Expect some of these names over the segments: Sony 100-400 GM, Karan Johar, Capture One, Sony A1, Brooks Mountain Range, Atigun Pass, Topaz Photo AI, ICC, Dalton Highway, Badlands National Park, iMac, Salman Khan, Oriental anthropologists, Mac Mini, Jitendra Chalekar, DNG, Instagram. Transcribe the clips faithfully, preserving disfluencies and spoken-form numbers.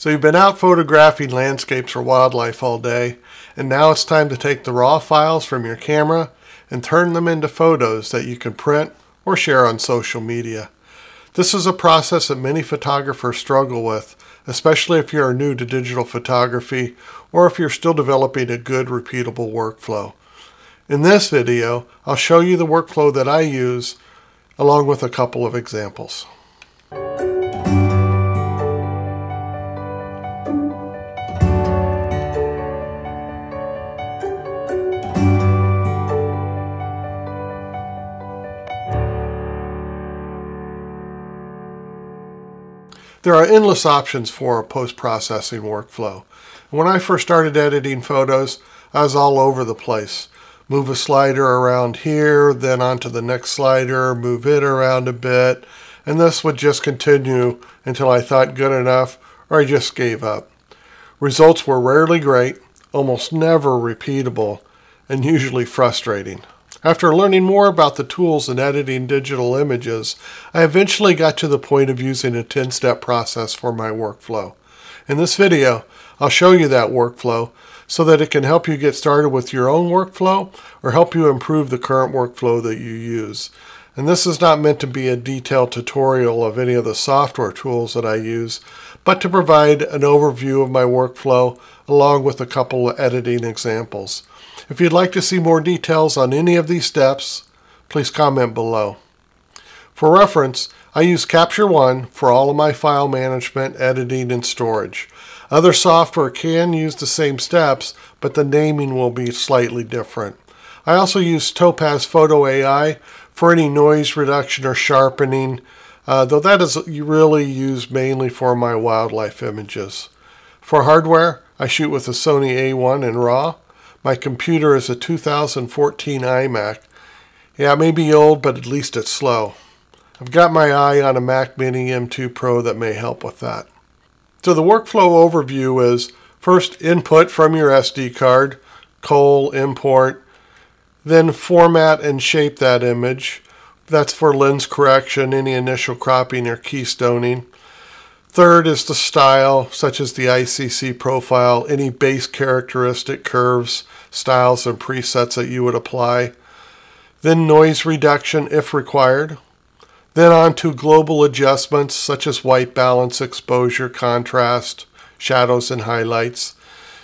So you've been out photographing landscapes or wildlife all day, and now it's time to take the raw files from your camera and turn them into photos that you can print or share on social media. This is a process that many photographers struggle with, especially if you're new to digital photography or if you're still developing a good, repeatable workflow. In this video, I'll show you the workflow that I use, along with a couple of examples. There are endless options for a post-processing workflow. When I first started editing photos, I was all over the place. Move a slider around here, then onto the next slider, move it around a bit, and this would just continue until I thought good enough or I just gave up. Results were rarely great, almost never repeatable, and usually frustrating. After learning more about the tools in editing digital images, I eventually got to the point of using a ten-step process for my workflow. In this video, I'll show you that workflow so that it can help you get started with your own workflow or help you improve the current workflow that you use. And this is not meant to be a detailed tutorial of any of the software tools that I use, but to provide an overview of my workflow along with a couple of editing examples. If you'd like to see more details on any of these steps, please comment below. For reference, I use Capture One for all of my file management, editing, and storage. Other software can use the same steps, but the naming will be slightly different. I also use Topaz Photo A I for any noise reduction or sharpening, uh, though that is really used mainly for my wildlife images. For hardware, I shoot with a Sony A one in RAW. My computer is a two thousand fourteen iMac. Yeah, it may be old, but at least it's slow. I've got my eye on a Mac Mini M two Pro that may help with that. So the workflow overview is first input from your S D card, col, import, then format and shape that image. That's for lens correction, any initial cropping or keystoning. Third is the style, such as the I C C profile, any base characteristic curves, styles, and presets that you would apply. Then noise reduction if required. Then on to global adjustments such as white balance, exposure, contrast, shadows, and highlights.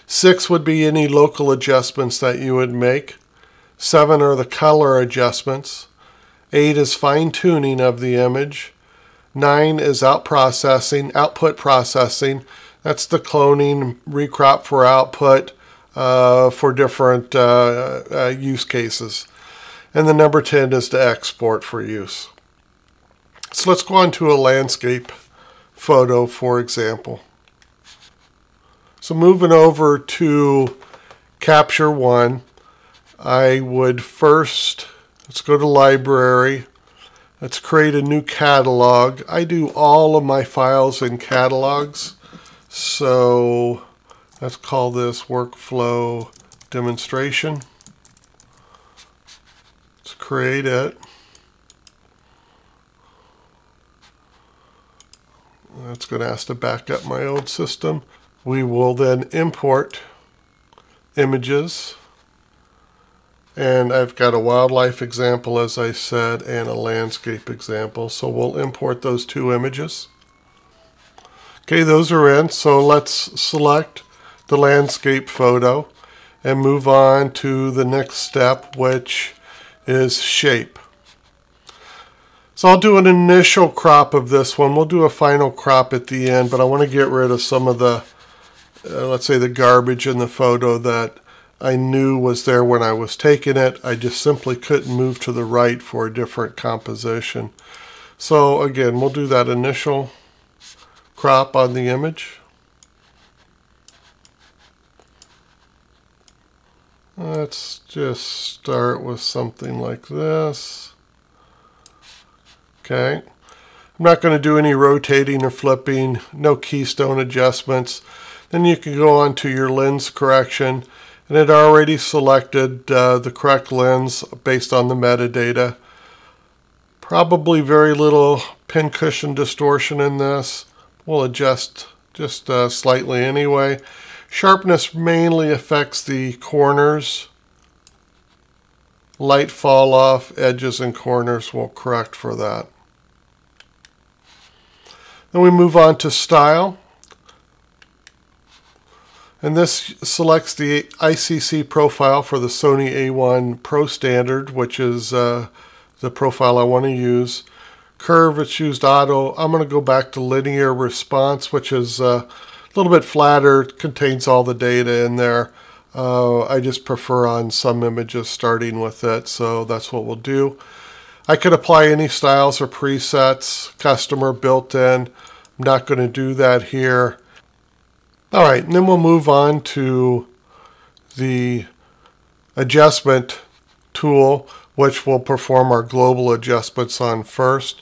Six would be any local adjustments that you would make. Seven are the color adjustments. Eight is fine-tuning of the image. Nine is out processing, output processing. That's the cloning, recrop for output uh, for different uh, uh, use cases. And the number ten is to export for use. So let's go on to a landscape photo, for example. So moving over to Capture One, I would first, let's go to Library. Let's create a new catalog. I do all of my files in catalogs. So let's call this Workflow Demonstration. Let's create it. That's going to ask to back up my old system. We will then import images. And I've got a wildlife example, as I said, and a landscape example. So we'll import those two images. Okay, those are in. So let's select the landscape photo and move on to the next step, which is shape. So I'll do an initial crop of this one. We'll do a final crop at the end, but I want to get rid of some of the, uh, let's say, the garbage in the photo that I knew was there when I was taking it. I just simply couldn't move to the right for a different composition. So again, we'll do that initial crop on the image. Let's just start with something like this. Okay, I'm not going to do any rotating or flipping, no keystone adjustments. Then you can go on to your lens correction, and it already selected uh, the correct lens based on the metadata. Probably very little pincushion distortion in this. We'll adjust just uh, slightly anyway. Sharpness mainly affects the corners. Light fall off, edges and corners will correct for that. Then we move on to style. And this selects the I C C profile for the Sony A one Pro Standard, which is uh, the profile I want to use. Curve, it's used auto. I'm going to go back to linear response, which is uh, a little bit flatter. It contains all the data in there. Uh, I just prefer on some images starting with it, so that's what we'll do. I could apply any styles or presets, customer, built-in. I'm not going to do that here. All right, and then we'll move on to the adjustment tool, which we'll perform our global adjustments on first.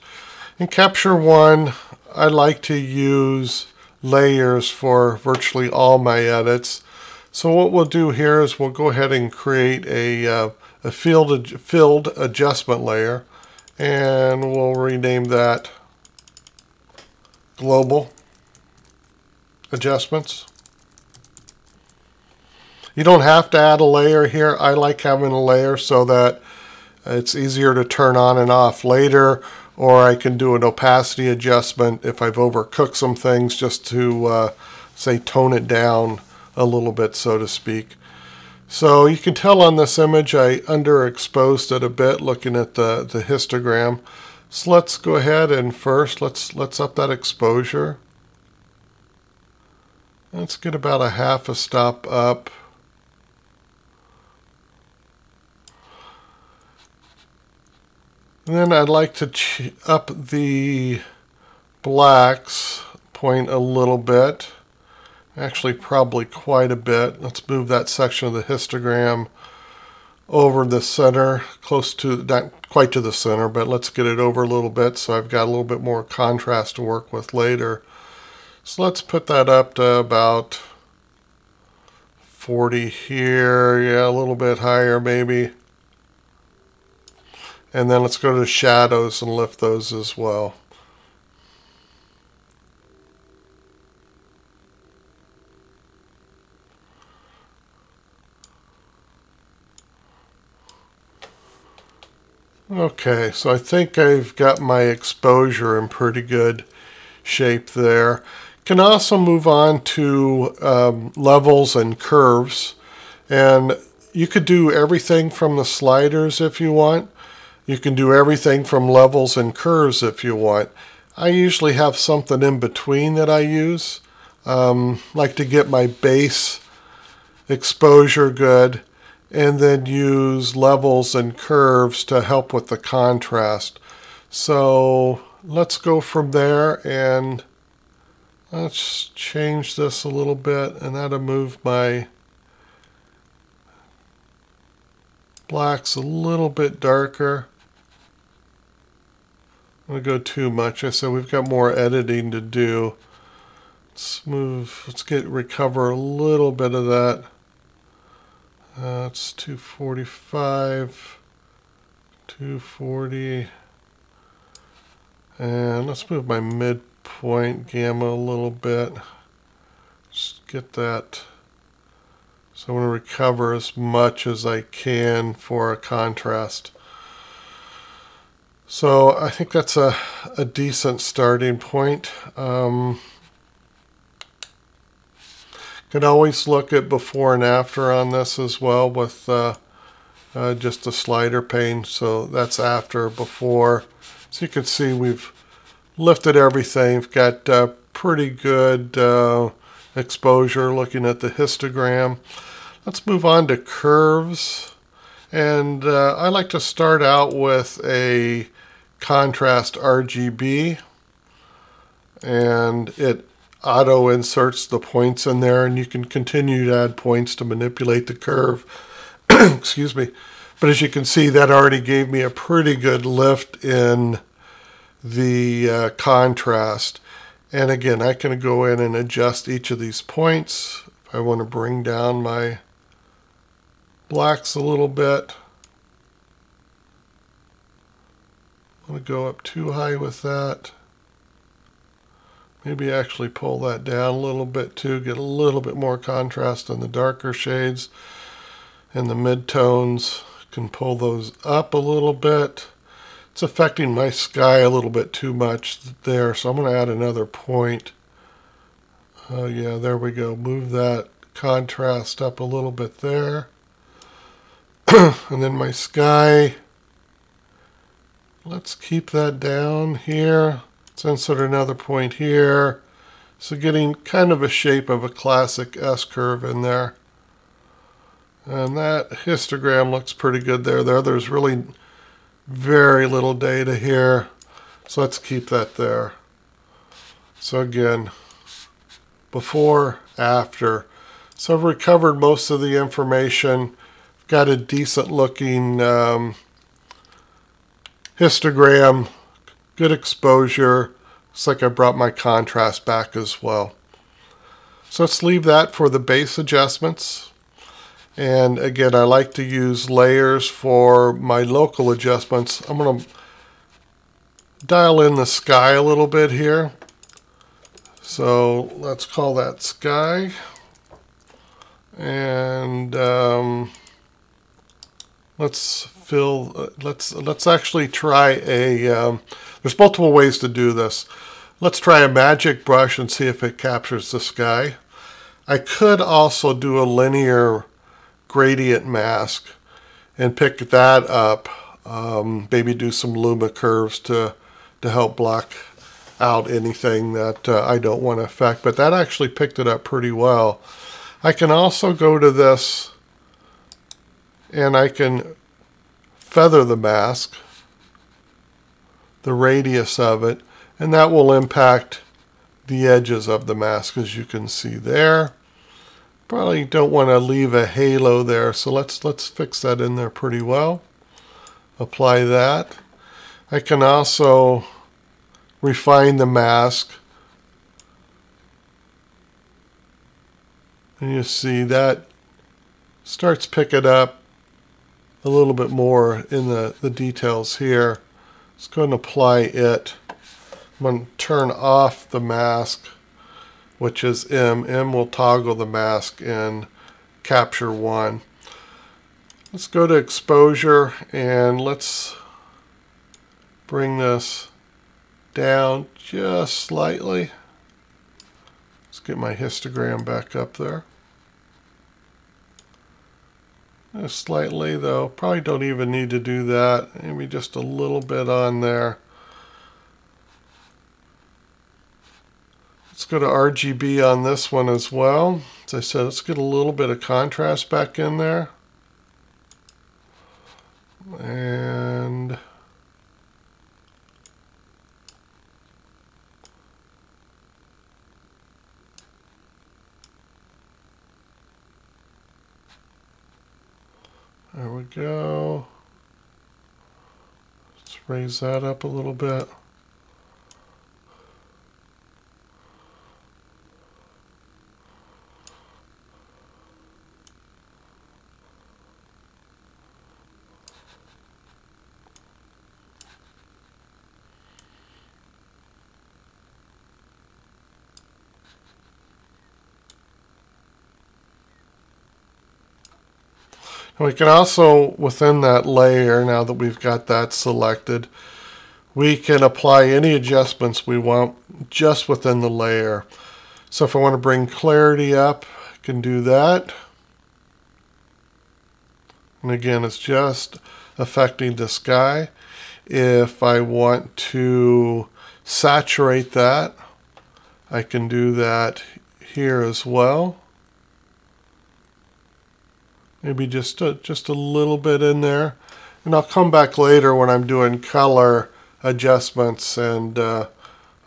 In Capture One, I like to use layers for virtually all my edits. So what we'll do here is we'll go ahead and create a, uh, a field ad filled adjustment layer, and we'll rename that Global Adjustments. You don't have to add a layer here. I like having a layer so that it's easier to turn on and off later, or I can do an opacity adjustment if I've overcooked some things just to uh, say tone it down a little bit, so to speak. So you can tell on this image I underexposed it a bit looking at the, the histogram. So let's go ahead and first let's let's up that exposure. Let's get about a half a stop up. And then I'd like to ch up the blacks point a little bit. Actually, probably quite a bit. Let's move that section of the histogram over the center, close to, not quite to the center, but let's get it over a little bit so I've got a little bit more contrast to work with later. So let's put that up to about forty here, yeah, a little bit higher maybe. And then let's go to shadows and lift those as well. Okay, so I think I've got my exposure in pretty good shape there. Can also move on to um, levels and curves, and you could do everything from the sliders if you want. You can do everything from levels and curves if you want. I usually have something in between that I use. Um, like to get my base exposure good and then use levels and curves to help with the contrast. So let's go from there and let's change this a little bit, and that'll move my blacks a little bit darker. I'm going to go too much. I said we've got more editing to do. Let's move, let's get recover a little bit of that. Uh, it's two forty-five, two forty. And let's move my midpoint gamma a little bit. Just get that. So I want to recover as much as I can for a contrast. So I think that's a, a decent starting point. Um, can always look at before and after on this as well with uh, uh, just a slider pane. So that's after, before. So you can see we've lifted everything. We've got uh, pretty good uh, exposure looking at the histogram. Let's move on to curves. And uh, I like to start out with a contrast R G B. And it auto inserts the points in there. And you can continue to add points to manipulate the curve. Excuse me. But as you can see, that already gave me a pretty good lift in the uh, contrast. And again, I can go in and adjust each of these points. If I want to bring down my blacks a little bit. I'm going to go up too high with that. Maybe actually pull that down a little bit too, get a little bit more contrast in the darker shades and the midtones. Can pull those up a little bit. It's affecting my sky a little bit too much there, so I'm going to add another point. Oh yeah, there we go. Move that contrast up a little bit there. And then my sky, let's keep that down here. Let's insert another point here. So getting kind of a shape of a classic S-curve in there. And that histogram looks pretty good there. There, there's really very little data here. So let's keep that there. So again, before, after. So I've recovered most of the information. I've got a decent looking um, histogram, good exposure. Looks like I brought my contrast back as well. So let's leave that for the base adjustments. And again, I like to use layers for my local adjustments. I'm going to dial in the sky a little bit here. So let's call that sky. And um, let's fill, uh, let's, let's actually try a, um, there's multiple ways to do this. Let's try a magic brush and see if it captures the sky. I could also do a linear gradient mask and pick that up, um, maybe do some luma curves to to help block out anything that uh, I don't want to affect, but that actually picked it up pretty well. I can also go to this and I can feather the mask, the radius of it, and that will impact the edges of the mask, as you can see there. Probably don't want to leave a halo there, so let's let's fix that in there pretty well. Apply that. I can also refine the mask. And you see that starts picking up a little bit more in the, the details here. Let's go and apply it. I'm going to turn off the mask, which is M. M will toggle the mask in Capture One. Let's go to exposure and let's bring this down just slightly. Let's get my histogram back up there. Just slightly though, probably don't even need to do that. Maybe just a little bit on there. Let's go to R G B on this one as well. As I said, let's get a little bit of contrast back in there. And there we go. Let's raise that up a little bit. We can also, within that layer, now that we've got that selected, we can apply any adjustments we want just within the layer. So if I want to bring clarity up, I can do that. And again, it's just affecting the sky. If I want to saturate that, I can do that here as well. Maybe just a, just a little bit in there. And I'll come back later when I'm doing color adjustments and uh,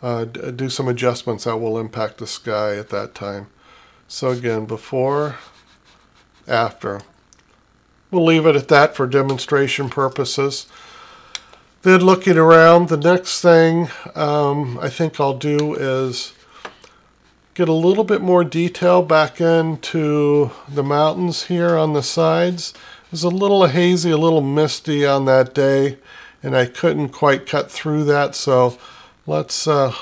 uh, do some adjustments that will impact the sky at that time. So again, before, after. We'll leave it at that for demonstration purposes. Then looking around, the next thing um, I think I'll do is get a little bit more detail back into the mountains here on the sides. It was a little hazy, a little misty on that day, and I couldn't quite cut through that. So let's uh,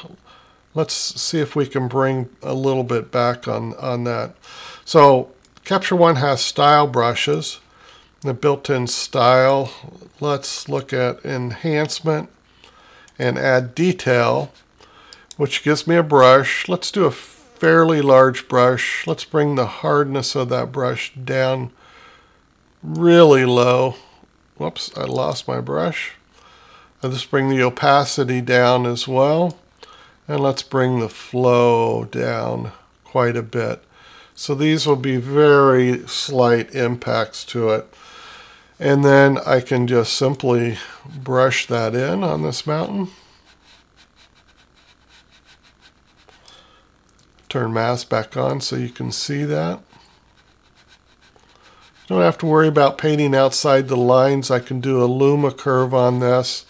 let's see if we can bring a little bit back on, on that. So Capture One has style brushes, the built-in style. Let's look at enhancement and add detail, which gives me a brush. Let's do a fairly large brush. Let's bring the hardness of that brush down really low. Whoops, I lost my brush. Let's bring the opacity down as well. And let's bring the flow down quite a bit. So these will be very slight impacts to it. And then I can just simply brush that in on this mountain. Turn mask back on so you can see that. Don't have to worry about painting outside the lines. I can do a luma curve on this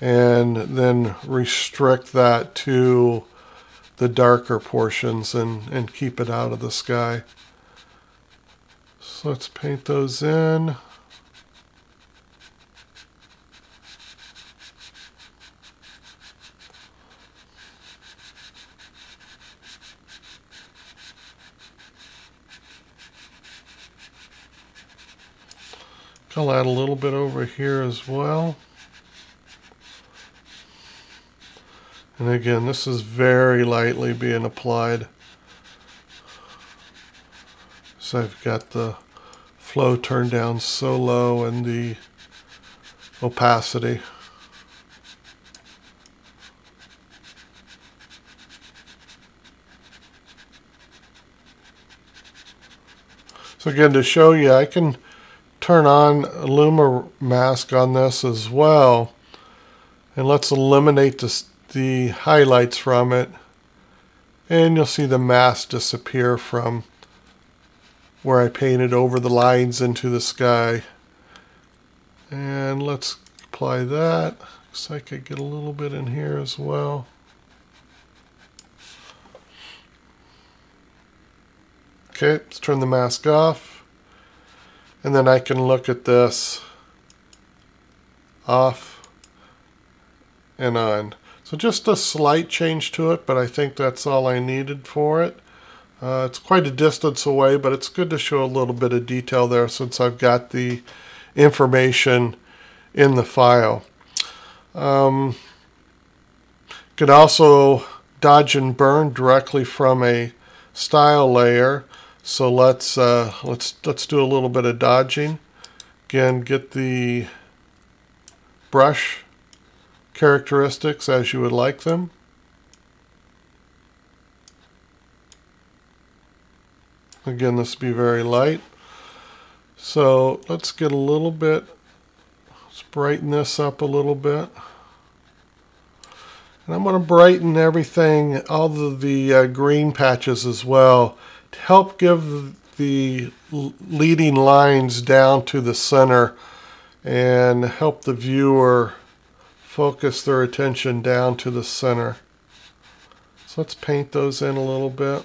and then restrict that to the darker portions and, and keep it out of the sky. So let's paint those in. I'll add a little bit over here as well. And again, this is very lightly being applied. So I've got the flow turned down so low and the opacity. So again, to show you, I can turn on a luma mask on this as well. And let's eliminate this the highlights from it, and you'll see the mask disappear from where I painted over the lines into the sky. And let's apply that. Looks like I get a little bit in here as well. Okay, let's turn the mask off, and then I can look at this off and on. So just a slight change to it, but I think that's all I needed for it. Uh, it's quite a distance away, but it's good to show a little bit of detail there since I've got the information in the file. Um, could also dodge and burn directly from a style layer. So let's uh, let's let's do a little bit of dodging. Again, get the brush characteristics as you would like them. Again, this will be very light. So let's get a little bit, let's brighten this up a little bit. And I'm going to brighten everything, all of the uh, green patches as well, to help give the leading lines down to the center and help the viewer focus their attention down to the center. So let's paint those in a little bit.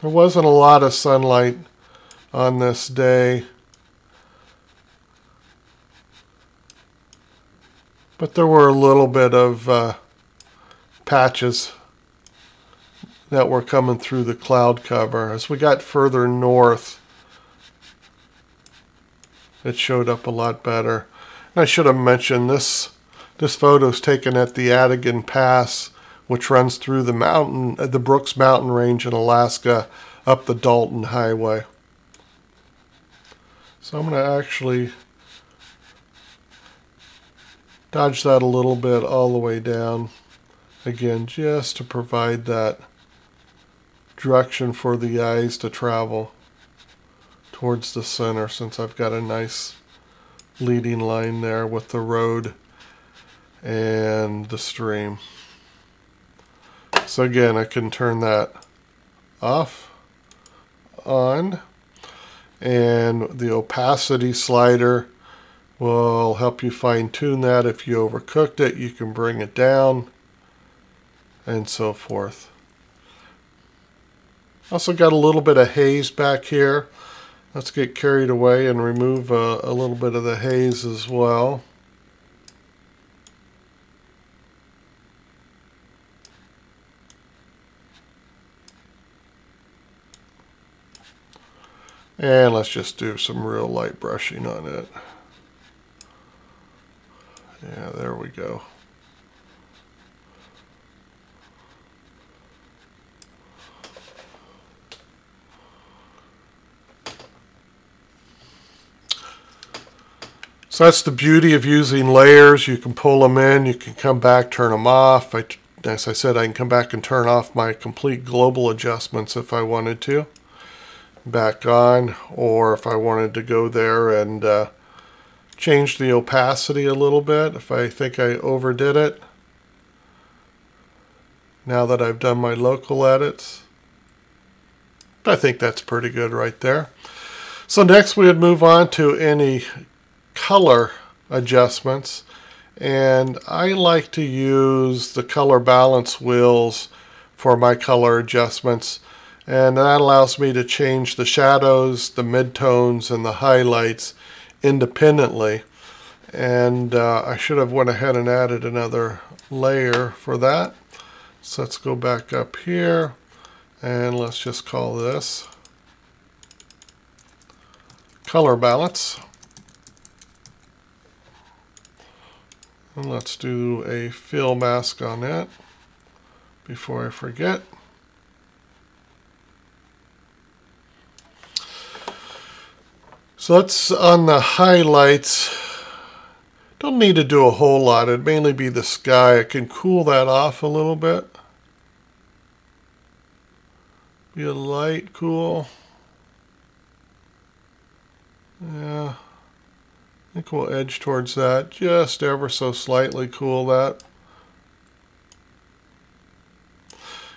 There wasn't a lot of sunlight on this day, but there were a little bit of uh, patches that were coming through the cloud cover. As we got further north, it showed up a lot better. And I should have mentioned this, this photo is taken at the Atigun Pass, which runs through the mountain, the Brooks Mountain Range in Alaska, up the Dalton Highway. So I'm going to actually dodge that a little bit all the way down. Again, just to provide that direction for the eyes to travel towards the center, since I've got a nice leading line there with the road and the stream. So again, I can turn that off, on, and the opacity slider will help you fine-tune that. If you overcooked it, you can bring it down, and so forth. Also got a little bit of haze back here. Let's get carried away and remove a, a little bit of the haze as well. And let's just do some real light brushing on it. Yeah, there we go. So that's the beauty of using layers. You can pull them in, you can come back, turn them off. I, as I said, I can come back and turn off my complete global adjustments if I wanted to. Back on, or if I wanted to go there and uh, change the opacity a little bit if I think I overdid it. Now that I've done my local edits, I think that's pretty good right there. So next we would move on to any color adjustments, and I like to use the color balance wheels for my color adjustments. And that allows me to change the shadows, the midtones, and the highlights independently. And uh, I should have went ahead and added another layer for that. So let's go back up here, and let's just call this color balance. And let's do a fill mask on that before I forget. So that's on the highlights. Don't need to do a whole lot. It'd mainly be the sky. I can cool that off a little bit. Be a light cool. Yeah. I think we'll edge towards that. Just ever so slightly cool that.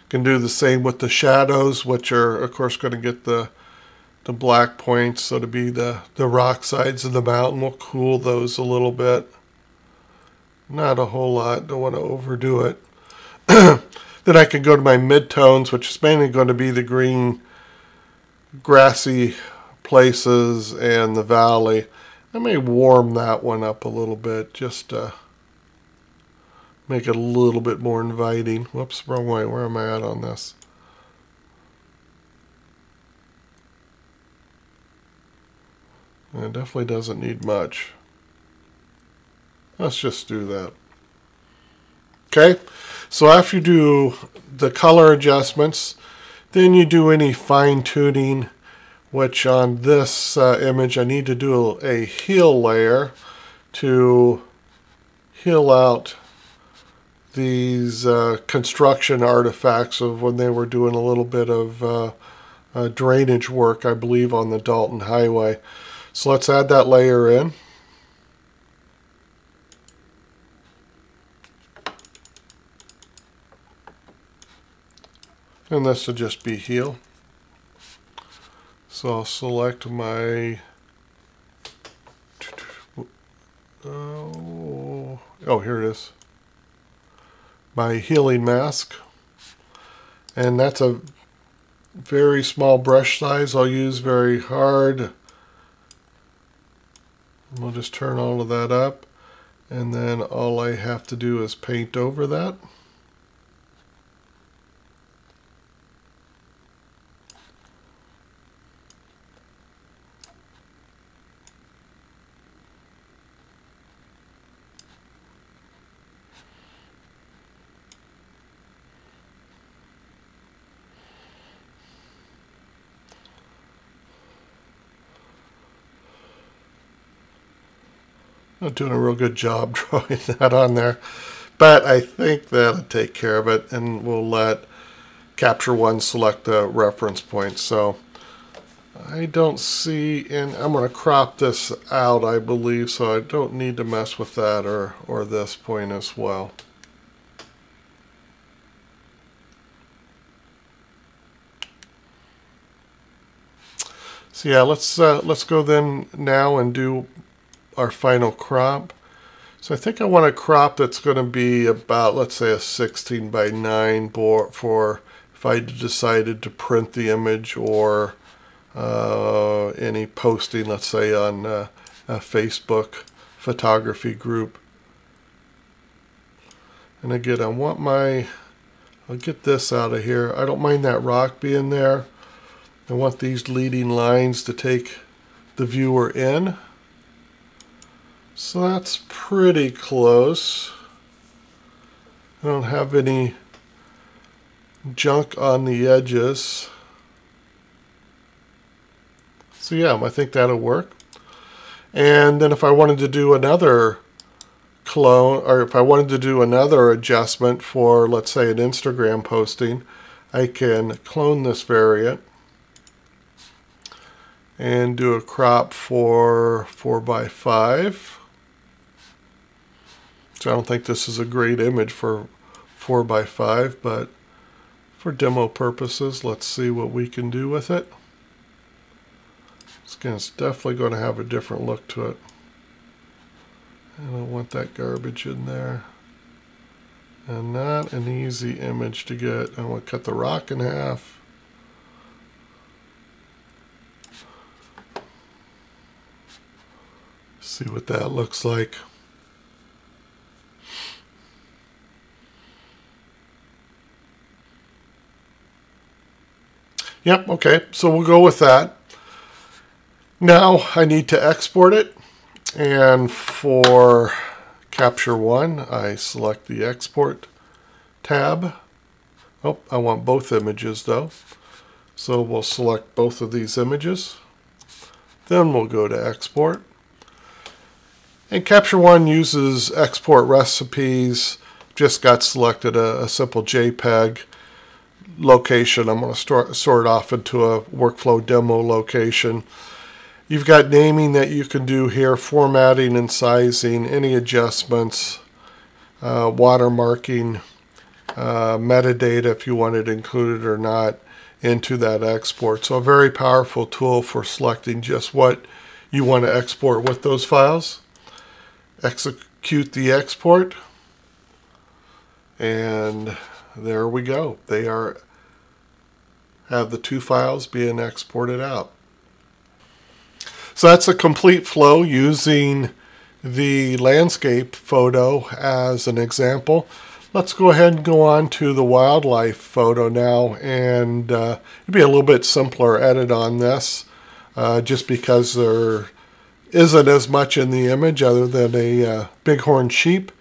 Can do the same with the shadows, which are, of course, going to get the the black points, so to be the, the rock sides of the mountain. We'll cool those a little bit. Not a whole lot, don't want to overdo it. Then I can go to my midtones, which is mainly going to be the green grassy places and the valley. I may warm that one up a little bit just to make it a little bit more inviting. Whoops, wrong way, where am I at on this? It definitely doesn't need much. Let's just do that. Okay, so after you do the color adjustments, then you do any fine-tuning, which on this uh, image I need to do a heal layer to heal out these uh, construction artifacts of when they were doing a little bit of uh, uh, drainage work, I believe, on the Dalton Highway. So let's add that layer in. And this will just be heal. So I'll select my... Oh, oh, here it is. My healing mask. And that's a very small brush size. I'll use very hard. We'll just turn all of that up, and then all I have to do is paint over that. Not doing a real good job drawing that on there, but I think that'll take care of it, and we'll let Capture One select the reference point. So I don't see, and I'm going to crop this out, I believe, so I don't need to mess with that or or this point as well. So yeah, let's uh, let's go then now and do our final crop. So I think I want a crop that's going to be about, let's say, a sixteen by nine for if I decided to print the image or uh, any posting, let's say on uh, a Facebook photography group. And again, I want my, I'll get this out of here. I don't mind that rock being there. I want these leading lines to take the viewer in. So that's pretty close. I don't have any junk on the edges. So yeah, I think that'll work. And then if I wanted to do another clone, or if I wanted to do another adjustment for, let's say, an Instagram posting, I can clone this variant and do a crop for four by five. So I don't think this is a great image for four by five, but for demo purposes, let's see what we can do with it. It's definitely going to have a different look to it. I don't want that garbage in there. And not an easy image to get. I want to cut the rock in half. See what that looks like. Yep, okay, so we'll go with that. Now I need to export it, and for Capture One, I select the Export tab. Oh, I want both images though. So we'll select both of these images. Then we'll go to Export. And Capture One uses export recipes. Just got selected a, a simple JPEG location. I'm going to sort off into a workflow demo location. You've got naming that you can do here, formatting and sizing, any adjustments, uh, watermarking, uh, metadata if you want it included or not into that export. So a very powerful tool for selecting just what you want to export with those files. Execute the export, and there we go. They are have the two files being exported out. So that's a complete flow using the landscape photo as an example. Let's go ahead and go on to the wildlife photo now, and uh, it'd be a little bit simpler edit on this uh, just because there isn't as much in the image other than a uh, bighorn sheep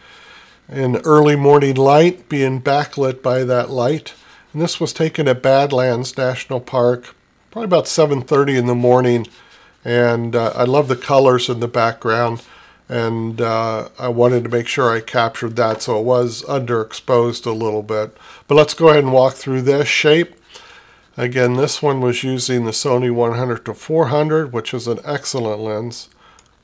in early morning light being backlit by that light. And this was taken at Badlands National Park probably about seven thirty in the morning. And uh, I love the colors in the background, and uh, I wanted to make sure I captured that, so it was underexposed a little bit. But let's go ahead and walk through this shape. Again, this one was using the Sony one hundred to four hundred, which is an excellent lens.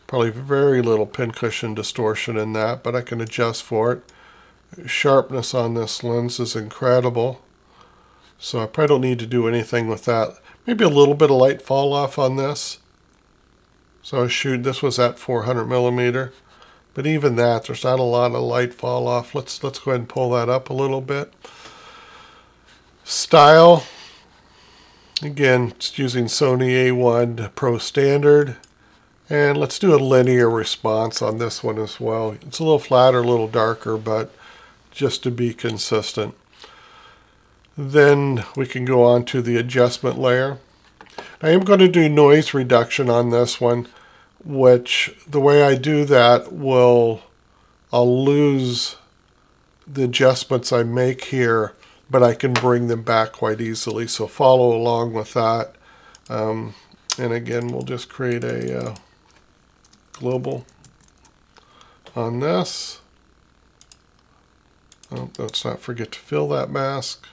Probably very little pincushion distortion in that, but I can adjust for it. Sharpness on this lens is incredible, so I probably don't need to do anything with that. Maybe a little bit of light fall off on this. So I shoot, this was at four hundred millimeter, but even that, there's not a lot of light fall off. Let's, let's go ahead and pull that up a little bit. Style, again, it's using Sony A one Pro Standard. And let's do a linear response on this one as well. It's a little flatter, a little darker, but just to be consistent. Then we can go on to the adjustment layer. I am going to do noise reduction on this one, which the way I do that will, I'll lose the adjustments I make here, but I can bring them back quite easily. So follow along with that. Um, and again, we'll just create a uh, global on this. Oh, let's not forget to fill that mask.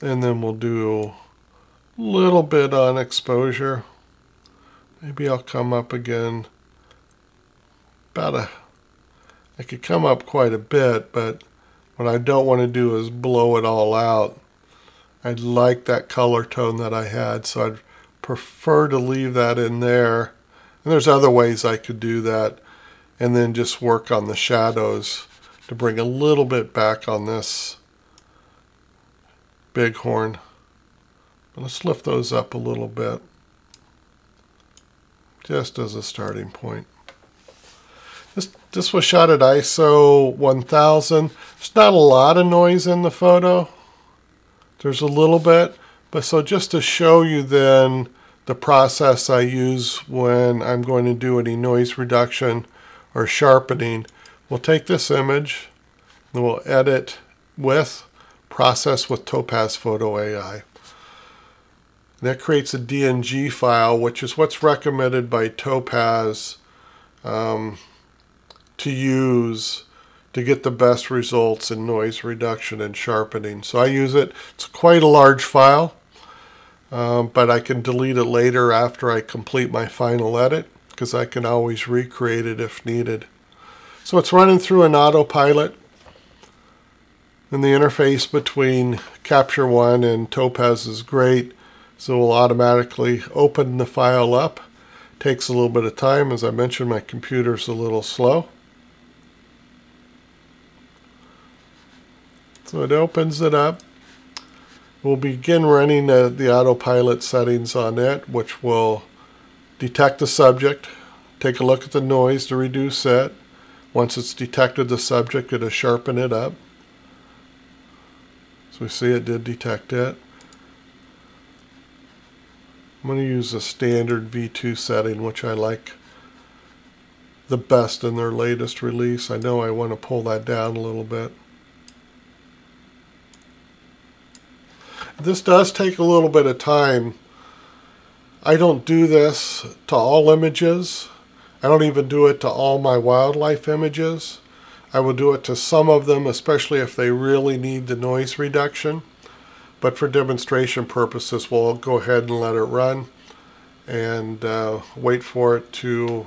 And then we'll do little bit on exposure. Maybe I'll come up again about a, I could come up quite a bit, but what I don't want to do is blow it all out. I like that color tone that I had, so I'd prefer to leave that in there. And there's other ways I could do that, and then just work on the shadows to bring a little bit back on this bighorn. Let's lift those up a little bit, just as a starting point. This, this was shot at I S O one thousand. There's not a lot of noise in the photo. There's a little bit, but so just to show you then the process I use when I'm going to do any noise reduction or sharpening, we'll take this image and we'll edit with process with Topaz Photo A I. That creates a D N G file, which is what's recommended by Topaz um, to use to get the best results in noise reduction and sharpening. So I use it. It's quite a large file, um, but I can delete it later after I complete my final edit, because I can always recreate it if needed. So it's running through an autopilot and the interface between Capture One and Topaz is great. So we'll automatically open the file up. Takes a little bit of time. As I mentioned, my computer's a little slow. So it opens it up. We'll begin running the, the autopilot settings on it, which will detect the subject, take a look at the noise to reduce it. Once it's detected the subject, it'll sharpen it up. So we see it did detect it. I'm going to use a standard V two setting, which I like the best in their latest release. I know I want to pull that down a little bit. This does take a little bit of time. I don't do this to all images. I don't even do it to all my wildlife images. I will do it to some of them, especially if they really need the noise reduction. But for demonstration purposes, we'll go ahead and let it run and uh, wait for it to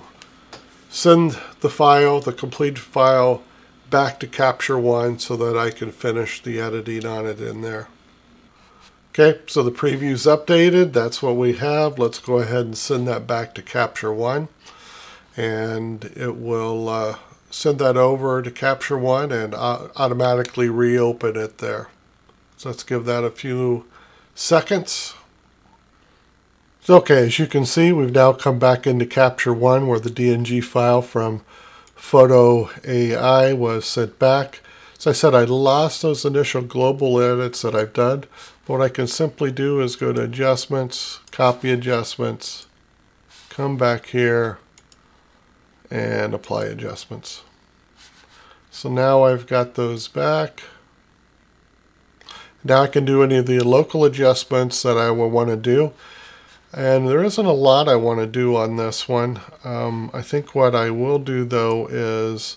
send the file, the complete file, back to Capture One so that I can finish the editing on it in there. Okay, so the preview's updated. That's what we have. Let's go ahead and send that back to Capture One. And it will uh, send that over to Capture One and uh, automatically reopen it there. So let's give that a few seconds. So, okay, as you can see, we've now come back into Capture One, where the D N G file from Photo A I was sent back. As I said, I lost those initial global edits that I've done. But what I can simply do is go to Adjustments, Copy Adjustments, come back here, and Apply Adjustments. So now I've got those back. Now I can do any of the local adjustments that I will want to do. And there isn't a lot I want to do on this one. Um, I think what I will do, though, is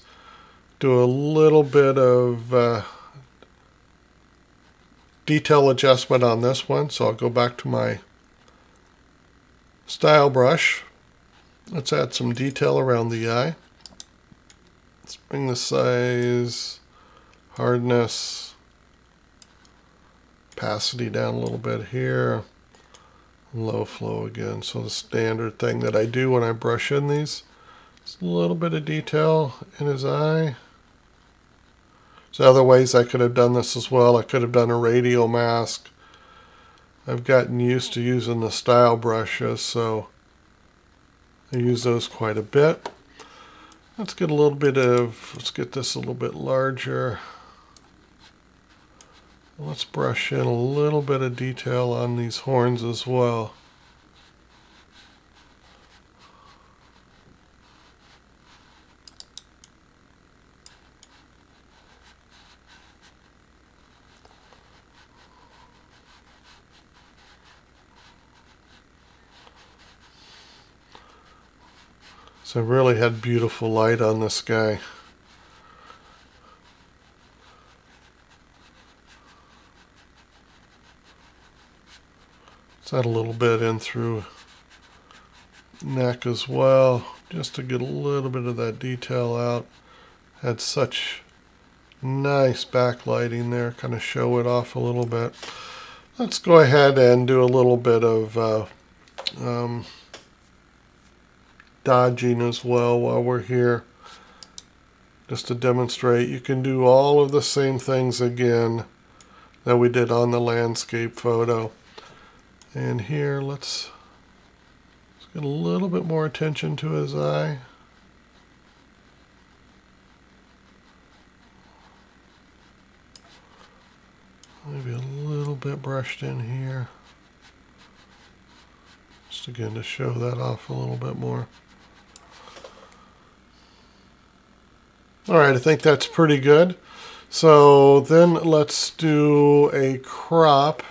do a little bit of uh, detail adjustment on this one. So I'll go back to my style brush. Let's add some detail around the eye. Let's bring the size, hardness, opacity down a little bit here, low flow again. So the standard thing that I do when I brush in these, just a little bit of detail in his eye. There's other ways I could have done this as well. I could have done a radial mask. I've gotten used to using the style brushes, so I use those quite a bit. Let's get a little bit of, let's get this a little bit larger. Let's brush in a little bit of detail on these horns as well. So I really had beautiful light on this guy. Let's add a little bit in through neck as well, just to get a little bit of that detail out. Had such nice backlighting there, kind of show it off a little bit. Let's go ahead and do a little bit of uh, um, dodging as well while we're here, just to demonstrate. You can do all of the same things again that we did on the landscape photo. And here, let's, let's get a little bit more attention to his eye. Maybe a little bit brushed in here. Just again to show that off a little bit more. Alright, I think that's pretty good. So then let's do a crop.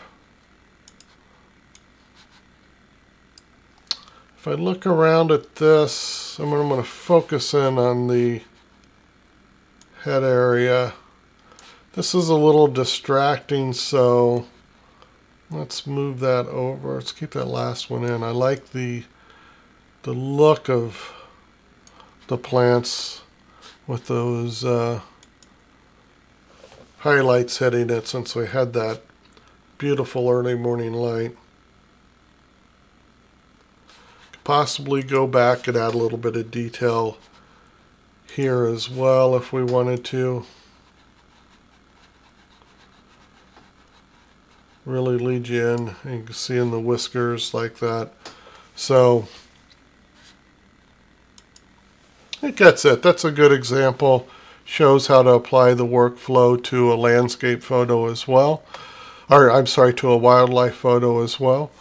If I look around at this, I'm going to focus in on the head area. This is a little distracting, so let's move that over. Let's keep that last one in. I like the the look of the plants with those uh, highlights hitting it, since we had that beautiful early morning light. Could possibly go back and add a little bit of detail here as well if we wanted to. Really lead you in. You can see in the whiskers like that. So I think that's it. That's a good example. Shows how to apply the workflow to a landscape photo as well. Or I'm sorry, to a wildlife photo as well.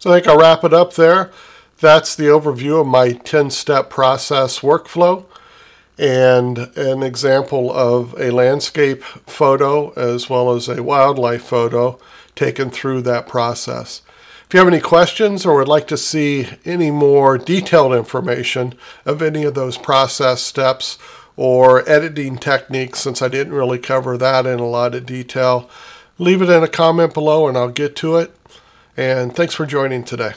So I think I'll wrap it up there. That's the overview of my ten-step process workflow and an example of a landscape photo as well as a wildlife photo taken through that process. If you have any questions or would like to see any more detailed information of any of those process steps or editing techniques, since I didn't really cover that in a lot of detail, leave it in a comment below and I'll get to it. And thanks for joining today.